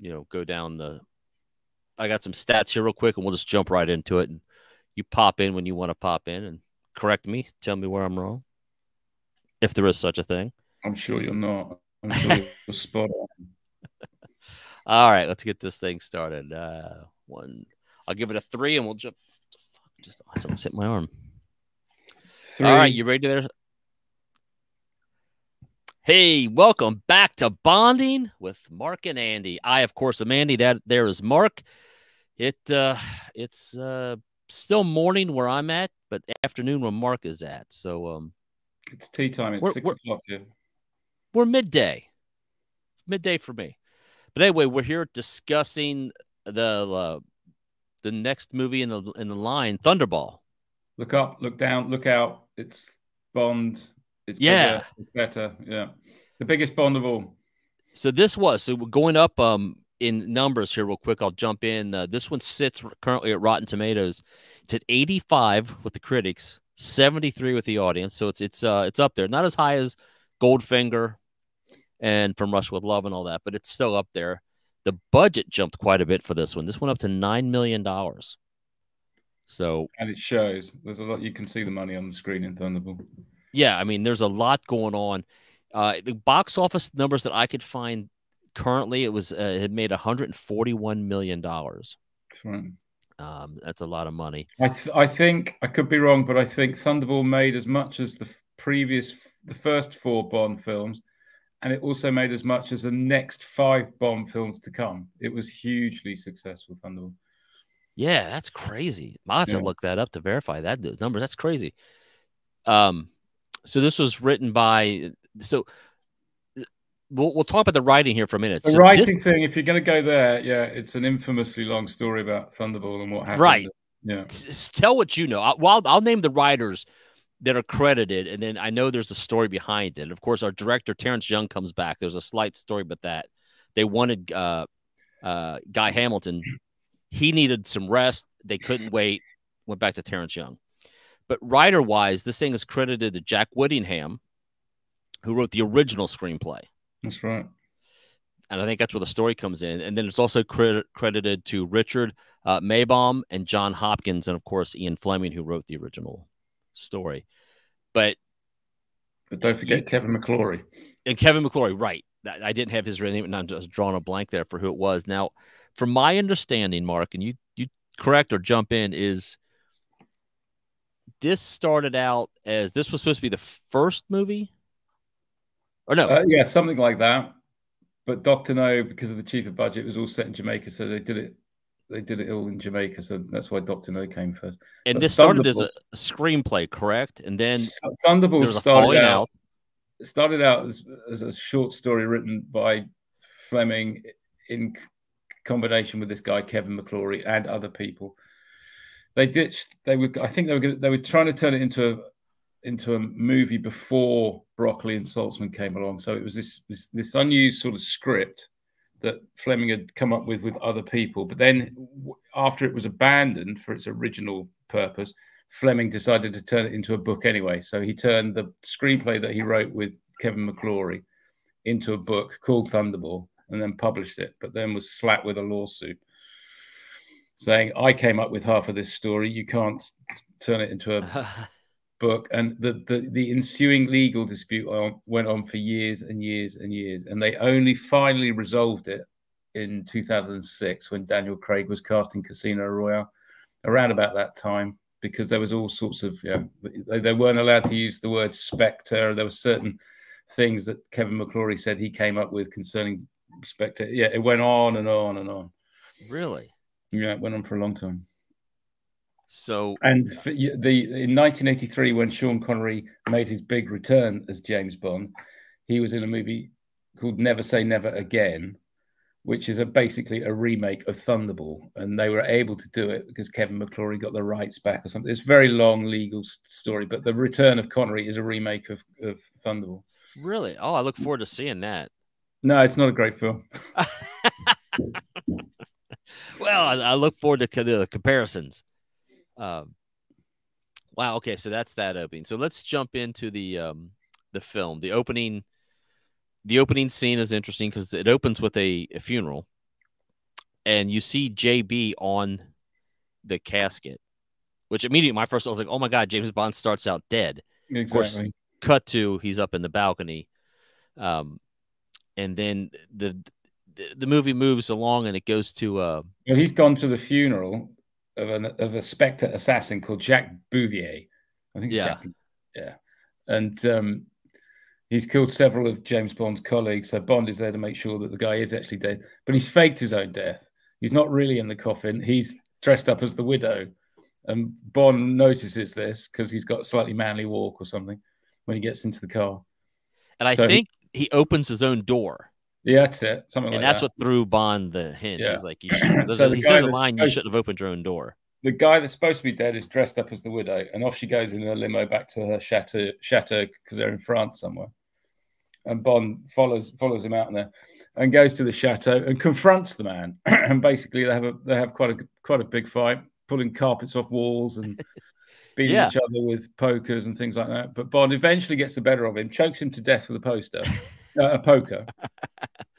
you know, go down the. I got some stats here real quick, and we'll just jump right into it. And you pop in when you want to pop in, and correct me, tell me where I'm wrong, if there is such a thing. I'm sure you're not. I'm sure you're spot on. All right, let's get this thing started. One, I'll give it a 3, and we'll jump. Just I almost hit my arm. 3. All right, you ready there? Hey, welcome back to Bonding with Mark and Andy. I, of course, am Andy. That there is Mark. It's still morning where I'm at, but afternoon where Mark is at. So it's tea time. It's 6 o'clock here. We're midday. Midday for me. But anyway, we're here discussing the next movie in the line, Thunderball. Look up, look down, look out. It's Bond. It's yeah, better. Yeah, the biggest Bond of all. So this was so we're going up in numbers here real quick. I'll jump in. This one sits currently at Rotten Tomatoes. It's at 85 with the critics, 73 with the audience. So it's up there, not as high as Goldfinger and From Russia with Love and all that, but it's still up there. The budget jumped quite a bit for this one. This went up to $9 million. So and it shows. There's a lot. You can see the money on the screen in Thunderball. Yeah, I mean, there's a lot going on. The box office numbers that I could find currently, it was it made $141 million. That's right. That's a lot of money. I think I could be wrong, but I think Thunderball made as much as the first 4 Bond films, and it also made as much as the next 5 Bond films to come. It was hugely successful, Thunderball. Yeah, that's crazy. I have to look that up to verify that those numbers. That's crazy. So this was written by, so we'll talk about the writing here for a minute. The writing thing, if you're going to go there, yeah, it's an infamously long story about Thunderball and what happened. Right. Yeah. Tell what you know. I'll name the writers that are credited, and then I know there's a story behind it. And of course, our director, Terrence Young, comes back. There's a slight story about that. They wanted Guy Hamilton. He needed some rest. They couldn't wait. Went back to Terrence Young. But writer-wise, this thing is credited to Jack Whittingham, who wrote the original screenplay. That's right. And I think that's where the story comes in. And then it's also credited to Richard Maybaum and John Hopkins and, of course, Ian Fleming, who wrote the original story. But don't forget Kevin McClory. And Kevin McClory, right. I didn't have his name, and I'm just drawing a blank there for who it was. Now, from my understanding, Mark, and you correct or jump in, is this started out as this was supposed to be the first movie, or no? Yeah, something like that. But Dr. No, because of the cheaper budget, was all set in Jamaica, so they did it all in Jamaica, so that's why Dr. No came first. And but this started as a screenplay, correct? And then Thunderball started out as a short story written by Fleming in combination with this guy Kevin McClory and other people. They ditched. They were. I think they were trying to turn it into a movie before Broccoli and Saltzman came along. So it was this unused sort of script that Fleming had come up with other people. But then after it was abandoned for its original purpose, Fleming decided to turn it into a book anyway. So he turned the screenplay that he wrote with Kevin McClory into a book called Thunderball, and then published it. But then was slapped with a lawsuit, saying, I came up with half of this story. You can't turn it into a book. And the ensuing legal dispute went on for years and years and years. And they only finally resolved it in 2006 when Daniel Craig was cast in Casino Royale, around about that time, because there was all sorts of, they weren't allowed to use the word SPECTRE. There were certain things that Kevin McClory said he came up with concerning SPECTRE. Yeah, it went on and on and on. Really? Yeah, it went on for a long time. So, and in 1983, when Sean Connery made his big return as James Bond, he was in a movie called Never Say Never Again, which is basically a remake of Thunderball. And they were able to do it because Kevin McClory got the rights back or something. It's a very long legal story, but the return of Connery is a remake of Thunderball. Really? Oh, I look forward to seeing that. No, it's not a great film. Well, I look forward to the comparisons. Wow. Okay, so that's that opening. So let's jump into the film. The opening scene is interesting because it opens with a funeral. and you see JB on the casket, which immediately my first thought was like, oh my God, James Bond starts out dead. Exactly. Of course, cut to, he's up in the balcony. And then the movie moves along and it goes to... well, he's gone to the funeral of a Spectre assassin called Jack Bouvier. I think it's Jack. Yeah. And he's killed several of James Bond's colleagues. So Bond is there to make sure that the guy is actually dead. But he's faked his own death. He's not really in the coffin. He's dressed up as the widow. And Bond notices this because he's got a slightly manly walk or something when he gets into the car. And I think he opens his own door. Yeah, that's it. Something like that. And that's what threw Bond the hint. Yeah. He's like, you should, so he says a line, you shouldn't have opened your own door. The guy that's supposed to be dead is dressed up as the widow, and off she goes in her limo back to her chateau because they're in France somewhere. And Bond follows him out in there, and goes to the chateau and confronts the man. And basically, they have quite a big fight, pulling carpets off walls and beating each other with pokers and things like that. But Bond eventually gets the better of him, chokes him to death with a poker,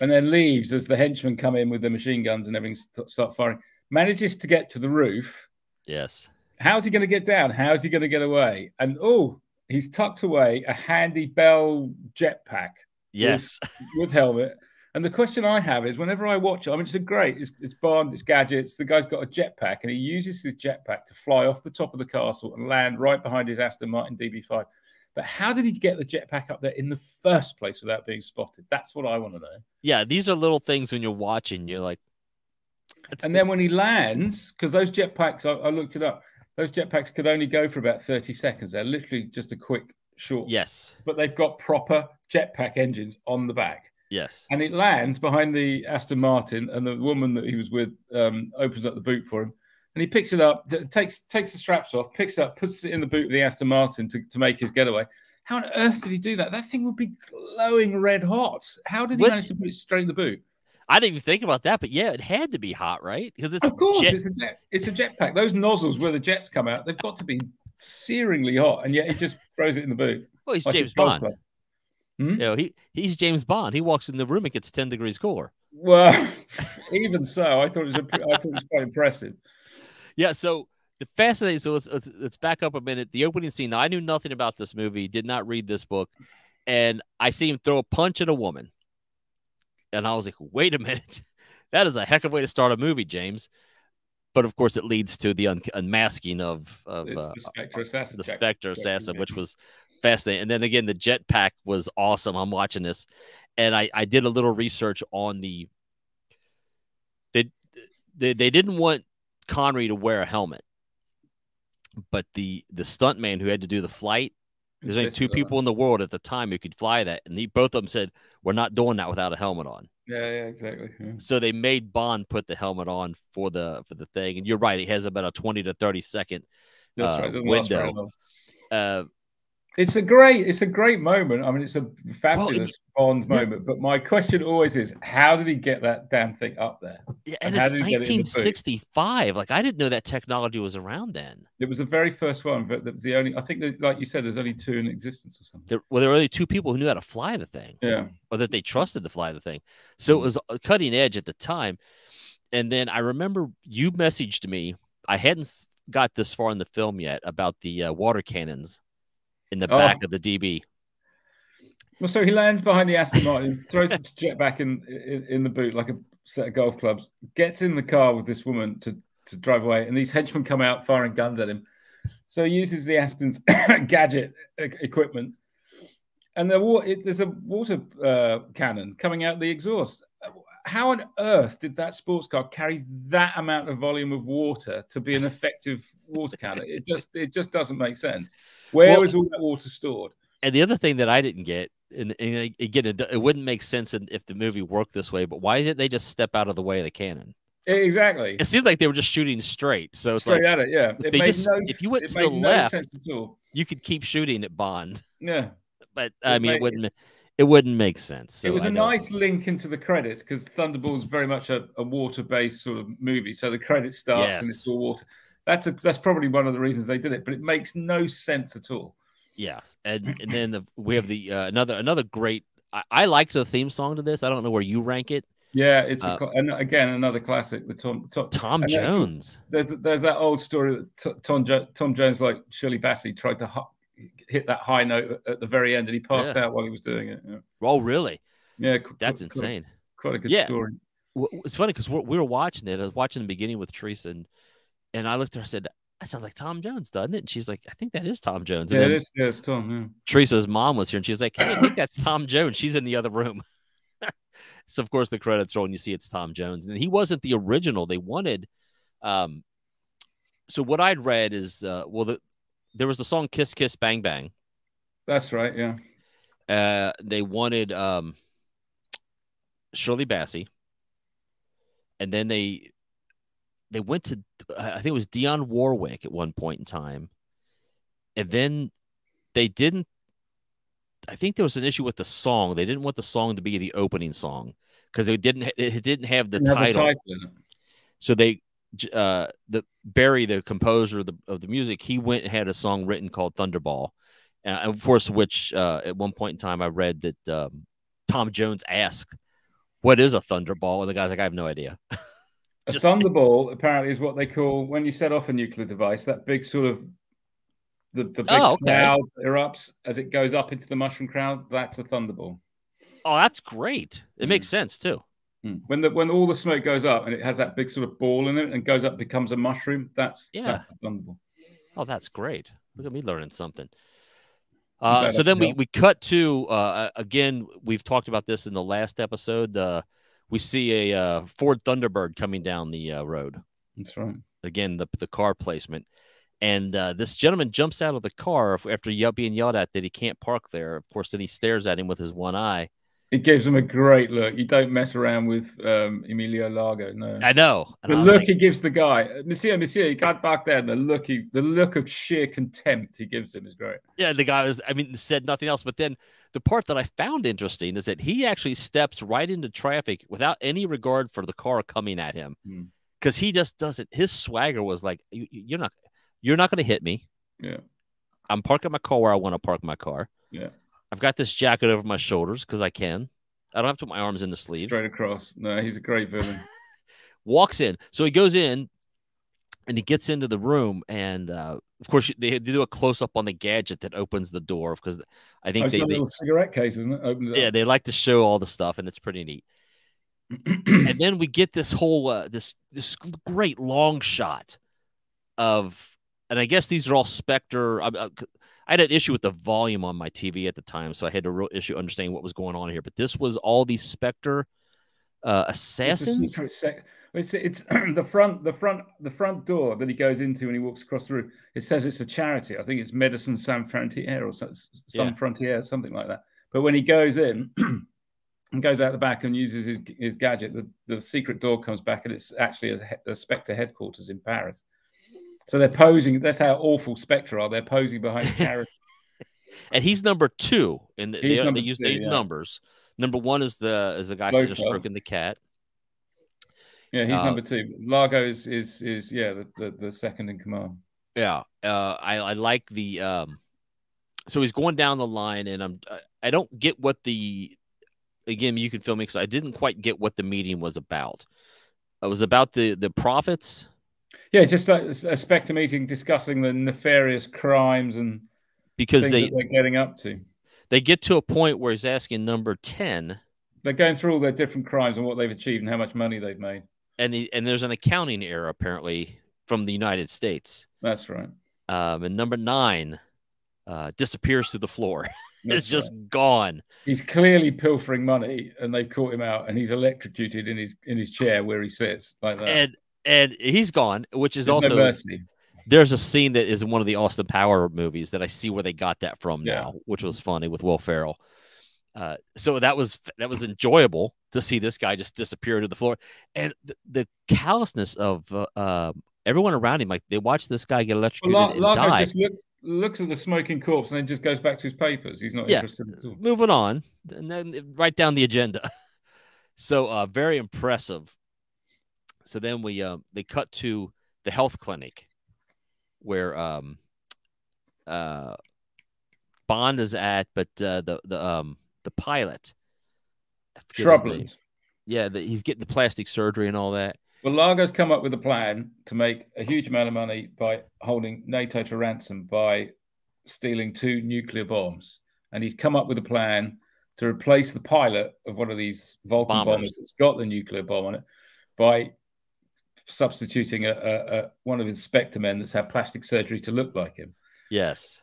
and then leaves as the henchmen come in with their machine guns and everything start firing. Manages to get to the roof. Yes. How's he going to get down? How's he going to get away? And, oh, he's tucked away a handy Bell jetpack. Yes. With helmet. And the question I have is, whenever I watch it, I mean, it's great. It's Bond, it's gadgets. The guy's got a jetpack, and he uses his jetpack to fly off the top of the castle and land right behind his Aston Martin DB5. But how did he get the jetpack up there in the first place without being spotted? That's what I want to know. Yeah, these are little things when you're watching. You're like, then when he lands, because those jetpacks, I looked it up, those jetpacks could only go for about 30 seconds. They're literally just a quick short. Yes. But they've got proper jetpack engines on the back. Yes. And it lands behind the Aston Martin, and the woman that he was with opens up the boot for him. And he picks it up, takes the straps off, picks it up, puts it in the boot of the Aston Martin to make his getaway. How on earth did he do that? That thing would be glowing red hot. How did he manage to put it straight in the boot? I didn't even think about that, but yeah, it had to be hot, right? Because it's it's a jetpack. Those nozzles where the jets come out, they've got to be searingly hot, and yet he just throws it in the boot. Well, he's like James Bond. You know, he's James Bond. He walks in the room, it gets 10 degrees cooler. Well, even so, I thought it was quite impressive. Yeah. So the fascinating. So let's back up a minute. The opening scene. Now, I knew nothing about this movie. Did not read this book, and I see him throw a punch at a woman. And I was like, wait a minute. That is a heck of a way to start a movie, James. But, of course, it leads to the unmasking of the Spectre assassin, which was fascinating. And then, again, the jetpack was awesome. I'm watching this. And I did a little research on the – they didn't want Connery to wear a helmet. But the stuntman who had to do the flight, there's only two people in the world at the time who could fly that. And both of them said, we're not doing that without a helmet on. Yeah, exactly. Yeah. So they made Bond put the helmet on for the thing. And you're right. It has about a 20 to 30 second window. It's a great moment. I mean, it's a fabulous Bond moment. But my question always is, how did he get that damn thing up there? Yeah, and it's 1965. Like, I didn't know that technology was around then. It was the very first one, but that was the only. I think, that, like you said, there's only two in existence or something. There were only two people who knew how to fly the thing. Yeah, or that they trusted to fly the thing. So it was a cutting edge at the time. And then I remember you messaged me. I hadn't got this far in the film yet about the water cannons in the back of the DB. Well, so he lands behind the Aston Martin, throws the jetpack in the boot like a set of golf clubs, gets in the car with this woman to drive away, and these henchmen come out firing guns at him. So he uses the Aston's gadget equipment, and there's a water cannon coming out the exhaust. How on earth did that sports car carry that amount of volume of water to be an effective water cannon? It just doesn't make sense. Where was all that water stored? And the other thing that I didn't get, and again, it wouldn't make sense if the movie worked this way, but why didn't they just step out of the way of the cannon? Exactly. It seems like they were just shooting straight. So it's straight like, at it, yeah. If you went to the left, sense at all. You could keep shooting at Bond. Yeah. But, I mean, it wouldn't... It wouldn't make sense. So it was a nice link into the credits because Thunderball is very much a water-based sort of movie. So the credit starts and it's all water. That's probably one of the reasons they did it, but it makes no sense at all. Yeah, and then we have the another great. I liked the theme song to this. I don't know where you rank it. Yeah, it's and again another classic with Tom Jones. There's that old story that Tom Jones, like Shirley Bassey, tried to hit that high note at the very end, and he passed out while he was doing it. Yeah. Oh, really? Yeah, that's insane. Quite a good story. It's funny because we were watching it. I was watching the beginning with Teresa, and I looked at her and said, "That sounds like Tom Jones, doesn't it?" And she's like, "I think that is Tom Jones." And yeah, it is. Yeah, it's Tom. Yeah. Teresa's mom was here, and she's like, "Hey, I think that's Tom Jones." She's in the other room. So, of course, the credits roll and you see it's Tom Jones. And he wasn't the original. They wanted so what I'd read is, there was the song Kiss, Kiss, Bang, Bang. That's right, yeah. They wanted Shirley Bassey. And then they went to, I think it was Dionne Warwick at one point in time. And then they didn't. I think there was an issue with the song. They didn't want the song to be the opening song because it didn't have the title. So they Barry, the composer of the music, he went and had a song written called Thunderball. And of course, which at one point in time, I read that Tom Jones asked, "What is a thunderball?" And the guy's like, "I have no idea." A thunderball apparently is what they call when you set off a nuclear device. That big sort of the big cloud erupts as it goes up into the mushroom cloud. That's a thunderball. Oh, that's great. It makes sense too. When all the smoke goes up and it has that big sort of ball in it and goes up, becomes a mushroom. That's a thunderball. Oh, that's great. Look at me learning something. So then we cut to again. We've talked about this in the last episode. We see a Ford Thunderbird coming down the road. That's right. Again, the car placement. And this gentleman jumps out of the car after being yelled at that he can't park there. Of course, then he stares at him with his one eye. It gives him a great look. You don't mess around with Emilio Largo, no. I know. The look he gives the guy, Monsieur, you can't park there. The look of sheer contempt he gives him is great. Yeah, the guy said nothing else. But then the part that I found interesting is that he actually steps right into traffic without any regard for the car coming at him because he just doesn't. His swagger was like, You're not going to hit me. Yeah. I'm parking my car where I want to park my car. Yeah. I've got this jacket over my shoulders because I can. I don't have to put my arms in the sleeves. Straight across. No, he's a great villain. Walks in. So he goes in and he gets into the room. And of course, they do a close up on the gadget that opens the door because I think they got a little cigarette case, isn't it? Opens up. They like to show all the stuff and it's pretty neat. And then we get this whole, this great long shot of. And I guess these are all SPECTRE. I had an issue with the volume on my TV at the time, so I had a real issue understanding what was going on here. But this was all these SPECTRE assassins. It's the front door that he goes into when he walks across the room. It says it's a charity. I think it's Medicine Sans Frontier or Frontier, something like that. But when he goes in and goes out the back and uses his gadget, the secret door comes back and it's actually a SPECTRE headquarters in Paris. So they're posing. That's how awful SPECTRE are. They're posing behind the character. And he's number two. And they use numbers. Number one is the guy stroking the cat. Yeah, he's number two. Largo is the second in command. Yeah, I like the. So he's going down the line, and I don't get what the. Again, you can film me because I didn't quite get what the meeting was about. It was about the profits. Yeah, just like a SPECTRE meeting discussing the nefarious crimes and because they're getting up to. They get to a point where he's asking number 10. They're going through all their different crimes and what they've achieved and how much money they've made. And there's an accounting error, apparently, from the United States. That's right. And number 9 disappears through the floor. It's just gone. He's clearly pilfering money, and they caught him out, and he's electrocuted in his chair where he sits like that. And he's gone, which is there's a scene that is in one of the Austin Power movies that I see where they got that from now, which was funny with Will Ferrell. So that was enjoyable to see this guy just disappear to the floor. And the callousness of everyone around him, like they watch this guy get electrocuted and die. Just looks at the smoking corpse and then just goes back to his papers. He's not interested at all. Moving on, and then right down the agenda. So very impressive. So then we they cut to the health clinic where Bond is at, but the pilot Shrublands. yeah, that he's getting the plastic surgery and all that. Well, Largo's come up with a plan to make a huge amount of money by holding NATO to ransom by stealing 2 nuclear bombs. And he's come up with a plan to replace the pilot of one of these Vulcan bombers that's got the nuclear bomb on it by substituting one of his SPECTRE men that's had plastic surgery to look like him. Yes.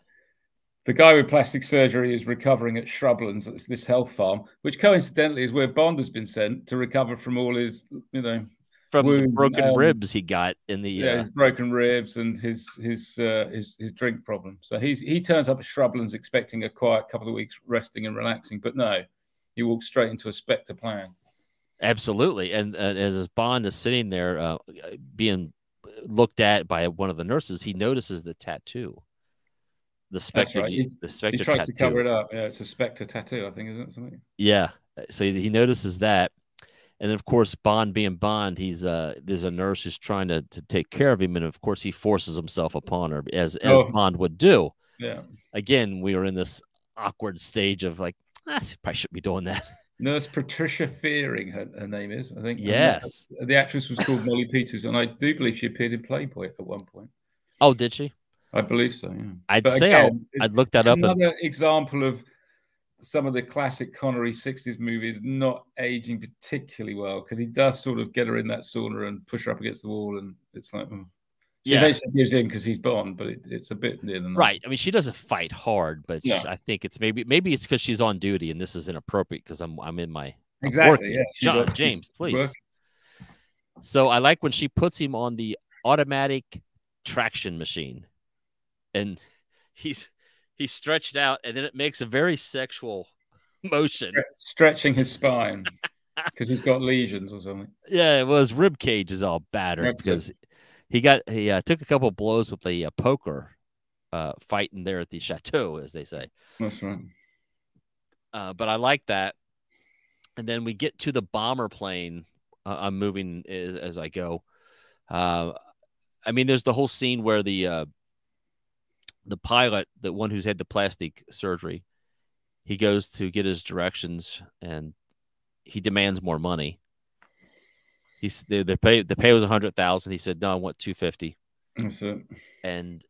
The guy with plastic surgery is recovering at Shrublands, it's this health farm, which coincidentally is where Bond has been sent to recover from all his, you know, from the broken ribs he got in the his broken ribs and his drink problem. So he turns up at Shrublands expecting a quiet couple of weeks resting and relaxing, but no, he walks straight into a SPECTRE plan. Absolutely, and as his Bond is sitting there being looked at by one of the nurses, he notices the tattoo. The SPECTRE, right. The SPECTRE tattoo. He tries to cover it up. Yeah, it's a SPECTRE tattoo, I think, isn't it? Something? Yeah. So he notices that, and then of course, Bond being Bond, he's there's a nurse who's trying to take care of him, and of course, he forces himself upon her as Bond would do. Yeah. Again, we are in this awkward stage of like, she probably shouldn't be doing that. Nurse Patricia Fearing, her name is, I think. Yes. I mean, the actress was called Molly Peters, and I do believe she appeared in Playboy at one point. Oh, did she? I believe so. Yeah. I'd look that up. Another example of some of the classic Connery 60s movies not aging particularly well, because he does sort of get her in that sauna and push her up against the wall, and it's like, she eventually gives in because he's Bond, but it's a bit near the night. Right. I mean, she doesn't fight hard, but I think it's maybe it's because she's on duty and this is inappropriate because I'm in my working. Yeah, John, James, please. Working. So I like when she puts him on the automatic traction machine. And he's stretched out, and then it makes a very sexual motion, stretching his spine because he's got lesions or something. Yeah, well, his rib cage is all battered because he took a couple of blows with the poker fighting there at the chateau, as they say. That's right. But I like that, and then we get to the bomber plane. I'm moving as I go. I mean, there's the whole scene where the pilot, the one who's had the plastic surgery, he goes to get his directions and he demands more money. The pay was $100,000. He said, "No, I want $250." That's it. And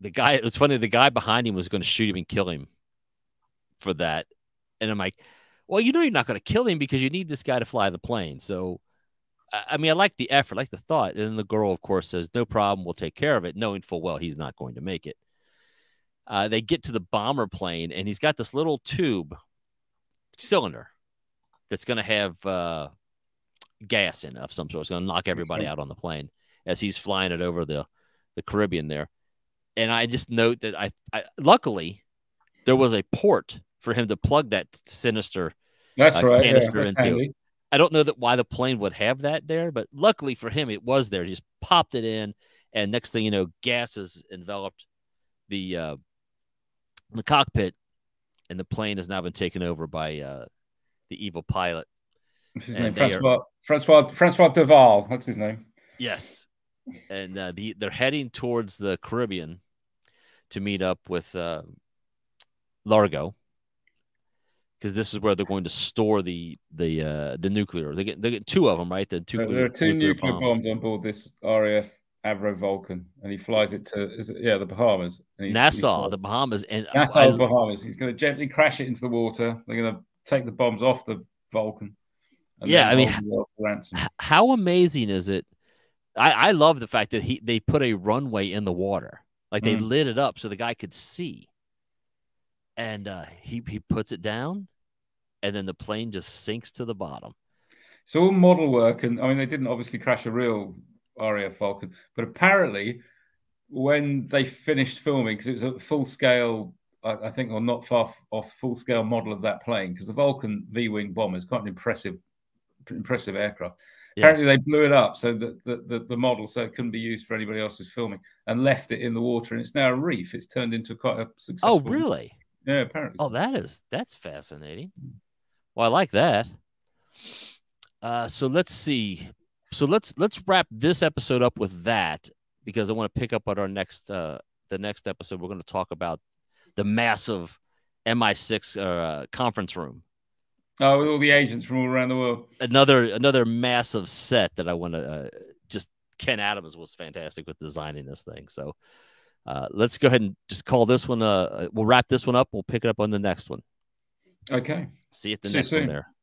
the guy, it's funny, the guy behind him was going to shoot him and kill him for that. And I'm like, well, you know, you're not going to kill him because you need this guy to fly the plane. So, I mean, I like the effort, I like the thought. And then the girl, of course, says, "No problem, we'll take care of it," knowing full well he's not going to make it. They get to the bomber plane, and he's got this little tube cylinder that's going to have gas in of some sort. It's going to knock everybody out on the plane as he's flying it over the Caribbean there. And I just note that I luckily there was a port for him to plug that sinister canister into. Handy. I don't know why the plane would have that there, but luckily for him, it was there. He just popped it in, and next thing you know, gas is enveloped the cockpit, and the plane has now been taken over by the evil pilot. What's his name? Francois Duval. That's his name. Yes. And they're heading towards the Caribbean to meet up with Largo, because this is where they're going to store the nuclear. They get two of them, right? There are two nuclear bombs on board this RAF Avro Vulcan, and he flies it to the Bahamas. And Nassau, the Bahamas. He's going to gently crash it into the water. They're going to take the bombs off the Vulcan. And how amazing is it? I love the fact that they put a runway in the water, like they lit it up so the guy could see. And he puts it down, and then the plane just sinks to the bottom. It's all model work, and I mean they didn't obviously crash a real RAF Vulcan, but apparently when they finished filming, because it was a full-scale, I think, or not far off full-scale model of that plane, because the Vulcan V-wing bomber is quite an impressive aircraft. Yeah. Apparently they blew it up so that the model, so it couldn't be used for anybody else's filming, and left it in the water, and it's now a reef. It's turned into quite a successful. Oh, really? Yeah, apparently. Oh, that's fascinating. Well, I like that. So let's see. So let's wrap this episode up with that, because I want to pick up on our next the next episode. We're going to talk about the massive MI6 conference room Oh, with all the agents from all around the world. Another massive set that I want to just Ken Adams was fantastic with designing this thing. So let's go ahead and just call this one. We'll wrap this one up. We'll pick it up on the next one. Okay. See you at the next one there.